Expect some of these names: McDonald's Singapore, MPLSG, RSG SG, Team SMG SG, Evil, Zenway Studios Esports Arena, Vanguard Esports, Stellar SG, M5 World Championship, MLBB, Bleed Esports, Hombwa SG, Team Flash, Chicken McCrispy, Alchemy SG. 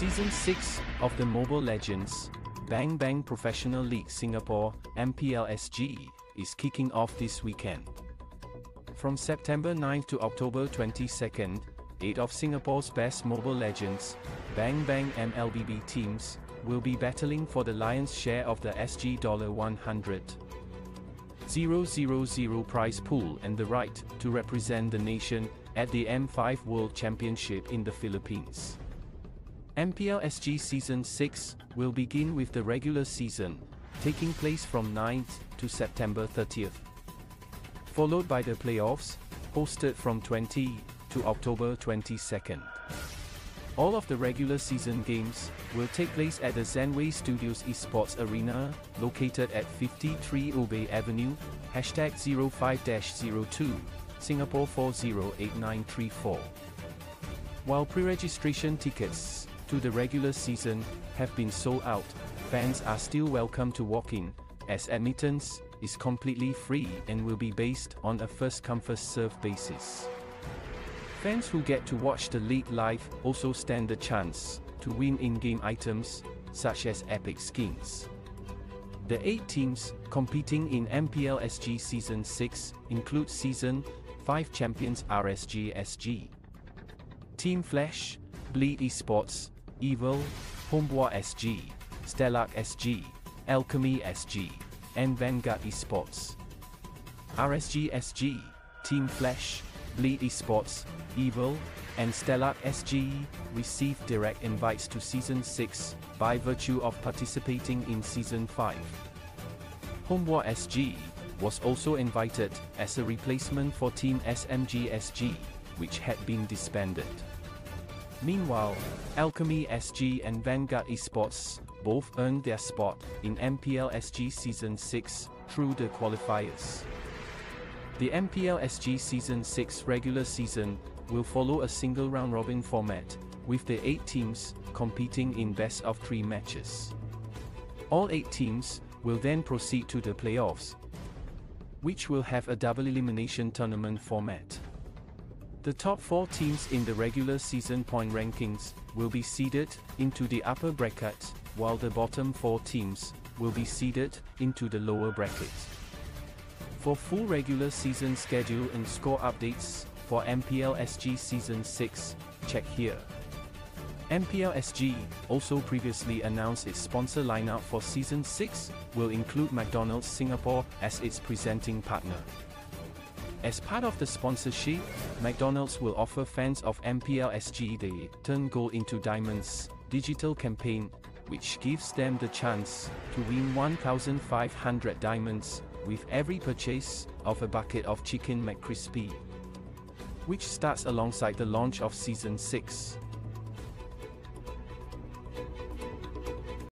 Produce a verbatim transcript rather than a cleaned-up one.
Season six of the Mobile Legends Bang Bang Professional League Singapore M P L S G is kicking off this weekend. From September ninth to October twenty-second, eight of Singapore's best Mobile Legends Bang Bang M L B B teams will be battling for the lion's share of the S G one hundred thousand prize pool and the right to represent the nation at the M five World Championship in the Philippines. M P L S G Season six will begin with the regular season, taking place from ninth to September thirtieth, followed by the playoffs, hosted from twentieth to October twenty-second. All of the regular season games will take place at the Zenway Studios Esports Arena, located at fifty-three Obey Avenue, hashtag zero five dash zero two, Singapore four zero eight nine three four. While pre-registration tickets to the regular season have been sold out, fans are still welcome to walk in, as admittance is completely free and will be based on a first-come first-served basis. Fans who get to watch the league live also stand the chance to win in-game items, such as epic skins. The eight teams competing in M P L S G Season six include Season five champions R S G S G, Team Flash, Bleed Esports, Evil, Hombwa S G, Stellar S G, Alchemy S G, and Vanguard Esports. R S G S G, Team Flash, Bleed Esports, Evil, and Stellar S G receive direct invites to Season six by virtue of participating in Season five. Hombwa S G was also invited as a replacement for Team S M G S G, which had been disbanded. Meanwhile, Alchemy S G and Vanguard Esports both earned their spot in M P L S G Season six through the qualifiers. The M P L S G Season six regular season will follow a single round-robin format, with the eight teams competing in best-of-three matches. All eight teams will then proceed to the playoffs, which will have a double elimination tournament format. The top four teams in the regular season point rankings will be seeded into the upper bracket, while the bottom four teams will be seeded into the lower bracket. For full regular season schedule and score updates for M P L S G Season six, check here. M P L S G also previously announced its sponsor lineup for Season six will include McDonald's Singapore as its presenting partner. As part of the sponsorship, McDonald's will offer fans of M P L S G the Turn Gold into Diamonds digital campaign, which gives them the chance to win one thousand five hundred diamonds with every purchase of a bucket of Chicken McCrispy, which starts alongside the launch of Season six.